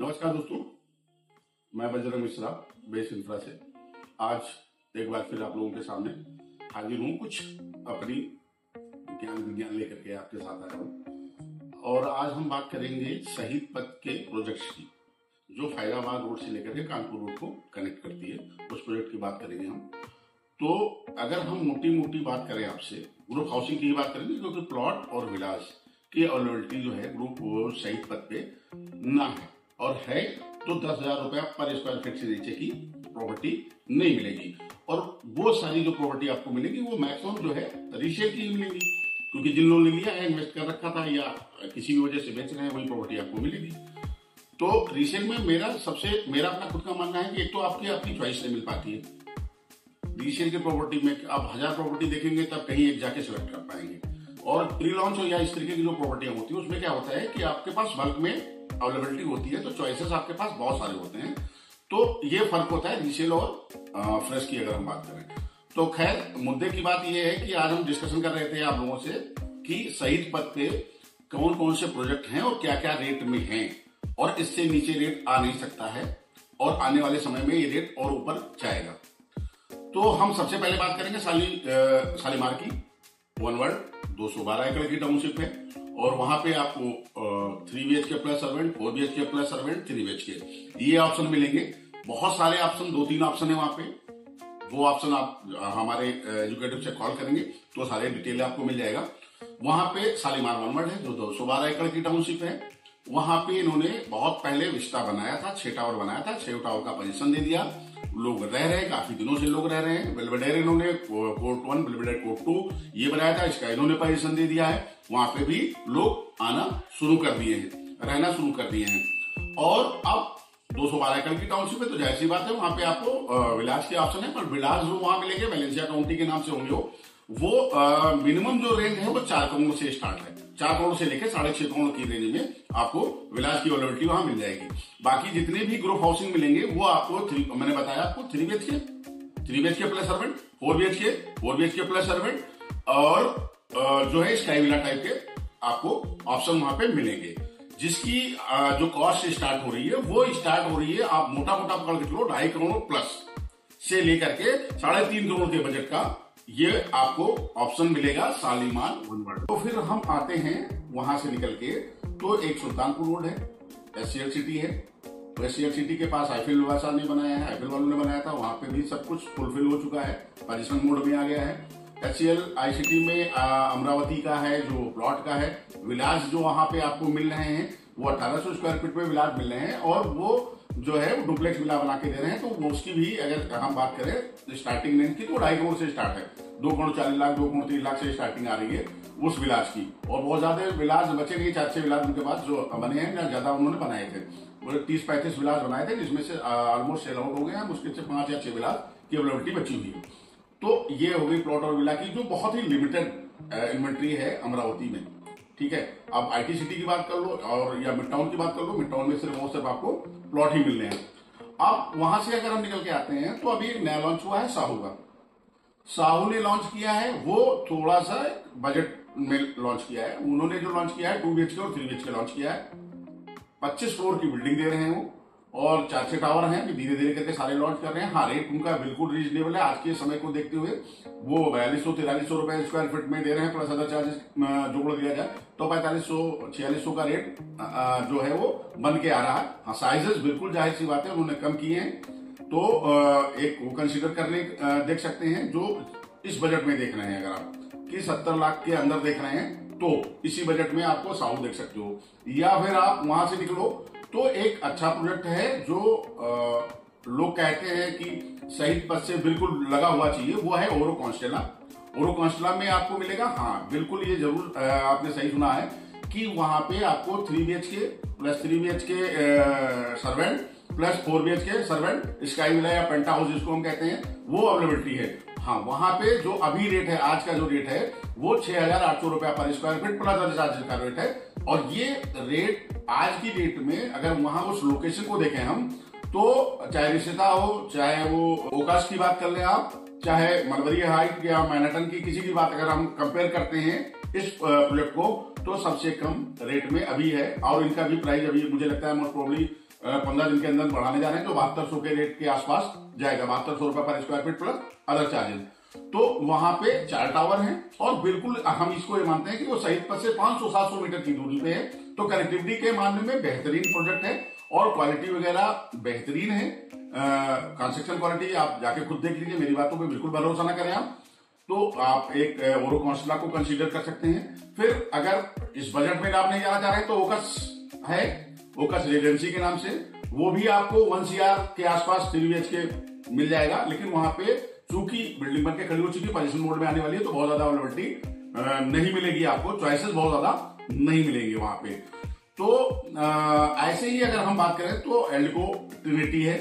नमस्कार दोस्तों, मैं बजरंग मिश्रा बेस इंफ्रा से आज एक बार फिर आप लोगों के सामने हाजिर हूँ। कुछ अपनी ज्ञान विज्ञान लेकर के आपके साथ आया हूँ। और आज हम बात करेंगे शहीद पथ के प्रोजेक्ट्स की, जो फैजाबाद रोड से लेकर के कानपुर रोड को कनेक्ट करती है। उस प्रोजेक्ट की बात करेंगे हम। तो अगर हम मोटी मोटी बात करें आपसे, ग्रुप हाउसिंग की बात करेंगे, क्योंकि प्लॉट और विलास की अवेलेबिलिटी जो है ग्रुप शहीद पथ पे ना है, और है तो 10,000 रुपया पर स्क्वायर फीट से नीचे की प्रॉपर्टी नहीं मिलेगी। और वो सारी जो प्रॉपर्टी आपको मिलेगी वो मैक्सिमम जो है रीसेल की मिलेगी, क्योंकि जिन लोगों ने लिया है, इन्वेस्ट कर रखा था या किसी भी वजह से बेच रहे हैं, वही प्रॉपर्टी आपको मिलेगी। तो रीसेल में मेरा अपना खुद का मानना है कि एक तो आपकी अपनी चॉइस से मिल पाती है। रीसेल की प्रॉपर्टी में आप 1000 प्रॉपर्टी देखेंगे तब कहीं एक जाके सिलेक्ट कर पाएंगे। और प्री लॉन्च या इस तरीके की जो प्रॉपर्टियां होती है उसमें क्या होता है कि आपके पास बल्क में अवेलेबिलिटी होती है, तो चॉइसेस आपके पास बहुत सारे होते हैं। तो ये फर्क होता है रीसेल और फ्रेश की अगर हम बात करें तो। खैर, मुद्दे की बात ये है कि आज हम डिस्कशन कर रहे थे आप लोगों से कि शहीद पथ पे कौन कौन से प्रोजेक्ट हैं और क्या क्या रेट में हैं, और इससे नीचे रेट आ नहीं सकता है, और आने वाले समय में ये रेट और ऊपर जाएगा। तो हम सबसे पहले बात करेंगे शालीमार की। 1 वर्ड 212 एकड़ की टाउनशिप है, और वहां पे आपको 3 BHK plus servant, 4 BHK plus servant, 3 BHK ये ऑप्शन मिलेंगे। बहुत सारे ऑप्शन, 2-3 ऑप्शन है वहां पे। वो ऑप्शन आप हमारे एजुकेटिव से कॉल करेंगे तो सारे डिटेल आपको मिल जाएगा। वहां पे शालीमार 1 वर्ड है जो 212 एकड़ की टाउनशिप है। वहां पे इन्होंने बहुत पहले विस्टा बनाया था, 6 टावर बनाया था, 6 टावर का पोजीशन दे दिया। लोग रह रहे हैं, काफी दिनों से लोग रह रहे हैं। बेलवडेरे इन्होंने कोर्ट 1, बेलवडेरे कोर्ट 2 ये बनाया था, इसका इन्होंने पोजीशन दे दिया है। वहां पे भी लोग आना शुरू कर दिए हैं, रहना शुरू कर दिए हैं। और अब 212 एकड़ की टाउनशिप है तो जाहिर सी बात है वहां पे आपको विलास के ऑप्शन है, पर विलास जो वहां मिलेंगे वैलेंसिया काउंटी के नाम से होंगे। वो मिनिमम जो रेंज है वो 4 करोड़ से स्टार्ट है। 4 करोड़ से लेकर 6.5 करोड़ की रेंज में आपको विलास की अवेलेबिलिटी वहां मिल जाएगी। बाकी जितने भी ग्रुप हाउसिंग मिलेंगे वो आपको मैंने बताया आपको 3 BHK plus servant, 4 BHK plus servant, और जो है स्काई विला टाइप के आपको ऑप्शन वहां पे मिलेंगे, जिसकी जो कॉस्ट स्टार्ट हो रही है वो स्टार्ट हो रही है आप मोटा मोटा पकड़ के चलो 2.5 करोड़ प्लस से लेकर के 3.5 करोड़ के बजट का ये आपको ऑप्शन मिलेगा शालीमार 1 वर्ड। तो फिर हम आते हैं वहां से निकल के, तो एक सुल्तानपुर रोड है, SCL सिटी है। तो SCL सिटी के पास आईफिल ने बनाया है, आईफिल वालों ने बनाया था। वहां पे भी सब कुछ फुलफिल हो चुका है, पोजिशन मोड में आ गया है। SCL ICT में अमरावती का है जो प्लॉट का है। विलास जो वहां पे आपको मिल रहे हैं वो 1800 स्क्वायर फीट में विलास मिल रहे हैं, और वो जो है वो डुप्लेक्स विला बना के दे रहे हैं। तो वो उसकी भी अगर हम बात करें तो स्टार्टिंग रेंज की तो 2.5 करोड़ से स्टार्ट है, 2.40 करोड़ 2.30 करोड़ से स्टार्टिंग आ रही है उस विलास की। और बहुत ज्यादा विलास बचे नहीं, 4-6 विलास उनके पास जो बने हैं ना, ज्यादा उन्होंने बनाए थे। 30-35 विलास बनाए थे, जिसमें से ऑलमोस्ट सेल आउट हो गए हैं। मुश्किल से 5 या 6 विलास की अवेलेबिलिटी बची हुई है। तो ये हो गई प्लॉट और विला की, जो बहुत ही लिमिटेड इन्वेंट्री है अमरावती में। ठीक है, आप IT सिटी की बात कर लो और या मिड टाउन की बात कर लो, मिड टाउन में सिर्फ आपको प्लॉट ही मिल रहे हैं। अब वहां से अगर हम निकल के आते हैं तो अभी नया लॉन्च हुआ है साहू का। साहू ने लॉन्च किया है, वो थोड़ा सा बजट में लॉन्च किया है। उन्होंने जो लॉन्च किया है 2 BHK और 3 BHK लॉन्च किया है। 25 फ्लोर की बिल्डिंग दे रहे हैं वो, और 4-6 टावर हैं, धीरे धीरे करके सारे लॉन्च कर रहे हैं। हाँ, रेट उनका बिल्कुल रीजनेबल है आज के समय को देखते हुए। वो 4200-4300 रुपए स्क्वायर फीट में दे रहे हैं, प्लस अदर चार्जेस जोड़ दिया जाए तो 4500-4600 का रेट जो है वो बन के आ रहा है। हाँ, साइजेस बिल्कुल जाहिर सी बात है उन्होंने कम किए हैं, तो एक वो कंसीडर करने देख सकते हैं जो इस बजट में देख रहे हैं। अगर आप कि 70 लाख के अंदर देख रहे हैं तो इसी बजट में आपको साहू देख सकते हो। या फिर आप वहां से निकलो तो एक अच्छा प्रोजेक्ट है जो लोग कहते हैं कि शहीद पथ से बिल्कुल लगा हुआ चाहिए, वो है ओरो कंस्टेला। ओरो कंस्टेला में आपको मिलेगा, हाँ बिल्कुल ये जरूर आपने सही सुना है, कि वहां पे आपको 3 BHK plus 3 BHK servant plus 4 BHK servant, sky villa या पेंटा हाउस जिसको हम कहते हैं, वो अवेलेबिलिटी है। हाँ, वहां पे जो अभी रेट है, आज का जो रेट है वो 6,800 रुपया पर स्क्वायर फीट प्लस चार्जेस का रेट है। और ये रेट आज की डेट में अगर वहां उस लोकेशन को देखें हम, तो चाहे रिश्ता हो, चाहे वो ओकाश की बात कर ले आप, चाहे मलबरी हाइट या मैनहट्टन की किसी की बात अगर हम कंपेयर करते हैं इस प्रोजेक्ट को, तो सबसे कम रेट में अभी है। और इनका भी प्राइस अभी मुझे लगता है मोस्ट प्रोबेबली 15 दिन के अंदर बढ़ाने जा रहे हैं, जो 7200 के रेट के आसपास जाएगा, 7200 रुपए पर square feet plus other charges. तो वहां पे 4 टावर हैं और बिल्कुल हम इसको ये मानते हैं कि वो शहीद पथ से 500-700 मीटर की दूरी पे है, तो कनेक्टिविटी के मामले में बेहतरीन प्रोजेक्ट है और क्वालिटी वगैरह बेहतरीन है। कंस्ट्रक्शन क्वालिटी आप जाके खुद देख लीजिए, मेरी बातों पर बिल्कुल भरोसा ना करें आप, तो आप एक ओरो कंस्टेला को कंसीडर कर सकते हैं। फिर अगर इस बजट में आप नहीं जाना चाह रहे तो ओकस है, ओकस रेजिडेंसी के नाम से, वो भी आपको 1 CR के आसपास 3 BHK मिल जाएगा, लेकिन वहां पे चूंकि बिल्डिंग बनके खड़ी हो चुकी है, पोजीशन मोड में आने वाली है, तो बहुत ज्यादा अवेलेबिलिटी नहीं मिलेगी आपको, चॉइसेस बहुत ज्यादा नहीं मिलेंगे वहां पे। तो ऐसे ही अगर हम बात करें तो एल्डेको ट्रिनिटी है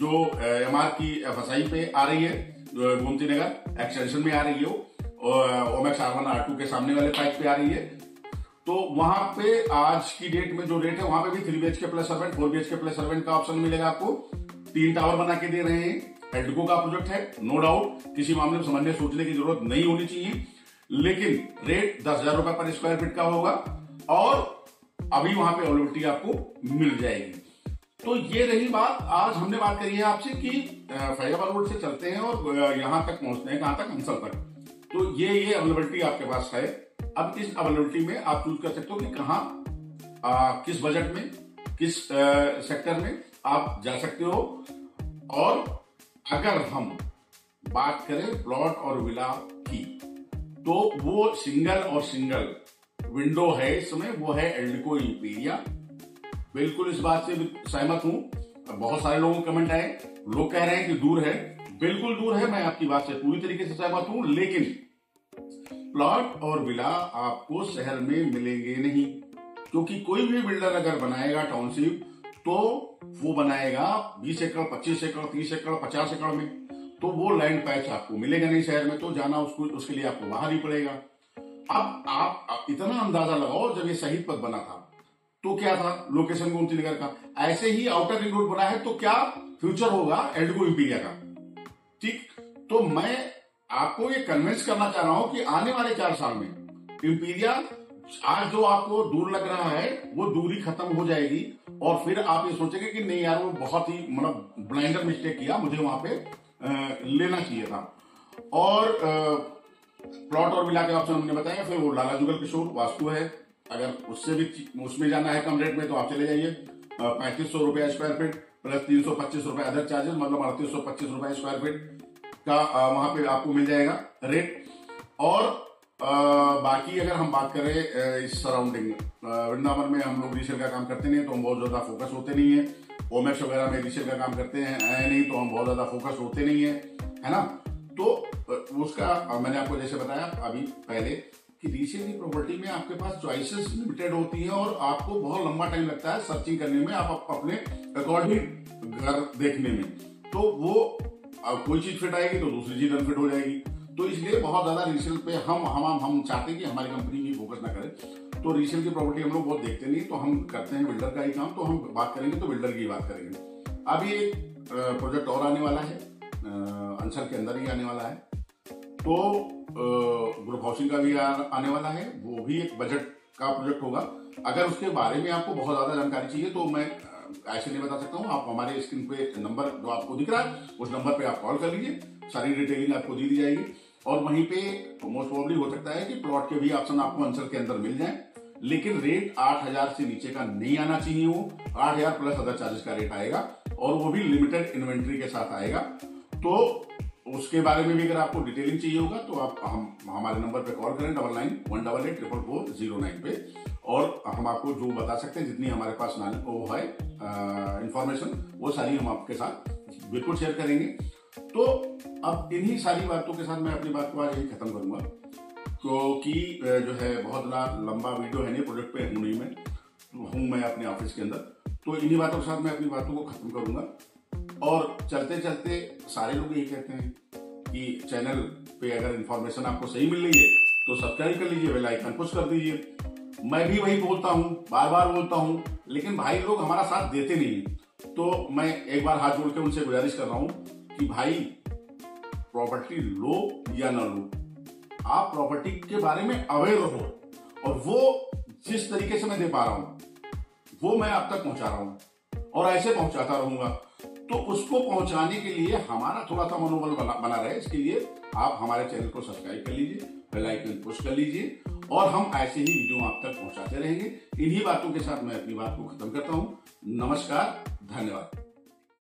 जो एमआर की एफएसआई पे आ रही है, गोमती नगर एक्सटेंशन में आ रही है, ओमेक्स R1 R2 के सामने वाले पाइप पे आ रही है। तो वहां पे आज की डेट में जो रेट है वहां पे भी 3 BHK plus servant 4 BHK plus servant का ऑप्शन मिलेगा आपको। 3 टावर बना के दे रहे हैं, एल्डेको का प्रोजेक्ट है, नो डाउट, किसी मामले में समझने सोचने की जरूरत नहीं होनी चाहिए, लेकिन रेट 10,000 रुपए पर स्क्वायर फीट का होगा और अभी वहां पे अवेलेबिलिटी आपको मिल जाएगी। तो ये रही बात, आज हमने बात करी है आपसे कि फैजाबाद रोड से चलते हैं और यहां तक पहुंचते हैं, कहां तक, हंसल तक। तो ये अवेलेबिलिटी आपके पास है। अब इस अवेलेबिलिटी में आप चूज कर सकते हो कि कहाँ, किस बजट में, किस सेक्टर में आप जा सकते हो। और अगर हम बात करें प्लॉट और विला की, तो वो सिंगल विंडो है इसमें, वो है एल्डेको इंपीरिया। बिल्कुल इस बात से सहमत हूं, बहुत सारे लोगों के कमेंट आए, लोग कह रहे हैं कि दूर है, बिल्कुल दूर है, मैं आपकी बात से पूरी तरीके से सहमत हूं, लेकिन प्लॉट और विला आपको शहर में मिलेंगे नहीं, क्योंकि कोई भी बिल्डर अगर बनाएगा टाउनशिप तो वो बनाएगा 20 एकड़, 25 एकड़, 30 एकड़, 50 एकड़ में, तो वो लैंड पैच आपको मिलेगा नहीं शहर में, तो जाना उसको, उसके लिए आपको बाहर ही पड़ेगा। अब आप इतना अंदाजा लगाओ, जब ये शहीद पथ बना था तो क्या था लोकेशन गोमती नगर का, ऐसे ही आउटर रिंग रोड बना है तो क्या फ्यूचर होगा एल्डेको इंपीरिया का। ठीक, तो मैं आपको ये कन्विंस करना चाह रहा हूं कि आने वाले 4 साल में इंपीरिया, आज जो आपको दूर लग रहा है, वो दूरी खत्म हो जाएगी और फिर आप ये सोचेंगे कि नहीं यार, वो बहुत ही मतलब ब्लाइंडर मिस्टेक किया, मुझे वहां पे लेना चाहिए था। और प्लॉट और मिला के ऑप्शन हमने बताया। फिर वो लाला जुगल किशोर वास्तु है, अगर उससे भी उसमें जाना है कम रेट में तो आप चले जाइए, 3500 रुपया स्क्वायर फीट प्लस 325 रुपए अदर चार्जेस, मतलब 3825 रुपए स्क्वायर फीट का वहां पे आपको मिल जाएगा रेट। और बाकी अगर हम बात करें इस सराउंडिंग वृंदावन में, हम लोग रीसेल का काम करते नहीं तो हम बहुत ज्यादा फोकस होते नहीं है, ओमेक्स वगैरह में रीसेल का काम करते हैं नहीं तो हम बहुत ज्यादा फोकस होते नहीं है, है ना। तो उसका मैंने आपको जैसे बताया अभी पहले कि रीसेल की प्रॉपर्टी में आपके पास चॉइसेस लिमिटेड होती है और आपको बहुत लंबा टाइम लगता है सर्चिंग करने में, आप अपने अकॉर्डिंग घर देखने में, तो वो अब कोई चीज फिट आएगी तो दूसरी चीज अनफिट हो जाएगी। तो इसलिए बहुत ज्यादा रीसेल पे हम चाहते हैं कि हमारी कंपनी भी फोकस ना करे, तो रीसेल की प्रॉपर्टी हम लोग बहुत देखते नहीं, तो हम करते हैं बिल्डर का ही काम, तो हम बात करेंगे तो बिल्डर की बात करेंगे। अभी एक प्रोजेक्ट और आने वाला है, अंसर के अंदर ही आने वाला है, तो ग्रुप हाउसिंग का भी आने वाला है, वो भी एक बजट का प्रोजेक्ट होगा। अगर उसके बारे में आपको बहुत ज्यादा जानकारी चाहिए तो मैं ऐसे नहीं बता सकता हूं, आप हमारे स्क्रीन पे नंबर जो आपको दिख रहा है उस नंबर पे आप कॉल कर लीजिए, सारी डिटेलिंग आपको दी जाएगी। और वहीं पे मोस्ट प्रोबेबली हो सकता है कि प्लॉट के भी ऑप्शन आपको आंसर के अंदर मिल जाए, लेकिन रेट 8000 से नीचे का नहीं आना चाहिए, वो 8000 प्लस अदर चार्जेस का रेट आएगा और वो भी लिमिटेड इन्वेंट्री के साथ आएगा। तो उसके बारे में भी अगर आपको डिटेलिंग चाहिए होगा तो आप हमारे नंबर पे कॉल करें 9918884409 पे, और हम आपको जो बता सकते हैं, जितनी हमारे पास वो है इंफॉर्मेशन, वो सारी हम आपके साथ बिल्कुल शेयर करेंगे। तो अब इन्हीं सारी बातों के साथ मैं अपनी बात को आज यही खत्म करूंगा, क्योंकि जो है बहुत लंबा वीडियो है नहीं, प्रोजेक्ट पे हूँ मैं अपने ऑफिस के अंदर, तो इन्हीं बातों के साथ मैं अपनी बातों को खत्म करूंगा। और चलते चलते सारे लोग यही कहते हैं कि चैनल पे अगर इन्फॉर्मेशन आपको सही मिल रही है तो सब्सक्राइब कर लीजिए, बेल आइकन पुश कर दीजिए, मैं भी वही बोलता हूँ, बार बोलता हूँ, लेकिन भाई लोग हमारा साथ देते नहीं। तो मैं एक बार हाथ जोड़ के उनसे गुजारिश कर रहा हूँ कि भाई प्रॉपर्टी लो या ना लो, आप प्रॉपर्टी के बारे में अवेयर रहो, और वो जिस तरीके से मैं दे पा रहा हूँ वो मैं आप तक पहुंचा रहा हूँ। और ऐसे पहुंचाता रहूंगा। तो उसको पहुंचाने के लिए हमारा थोड़ा सा मनोबल बना रहे, इसके लिए आप हमारे चैनल को सब्सक्राइब कर लीजिए, बेल आइकन पुश कर लीजिए और हम ऐसे ही वीडियो आप तक पहुंचाते रहेंगे। इन्हीं बातों के साथ मैं अपनी बात को खत्म करता हूं। नमस्कार, धन्यवाद।